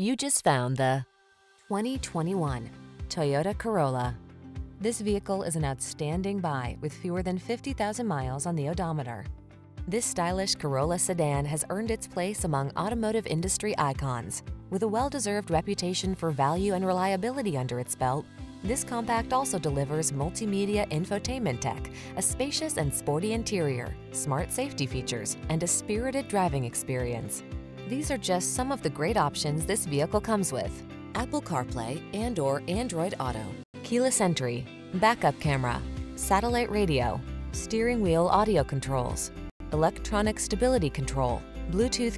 You just found the 2021 Toyota Corolla. This vehicle is an outstanding buy with fewer than 50,000 miles on the odometer. This stylish Corolla sedan has earned its place among automotive industry icons. With a well-deserved reputation for value and reliability under its belt, this compact also delivers multimedia infotainment tech, a spacious and sporty interior, smart safety features, and a spirited driving experience. These are just some of the great options this vehicle comes with: Apple CarPlay and/or Android Auto, keyless entry, backup camera, satellite radio, steering wheel audio controls, electronic stability control, Bluetooth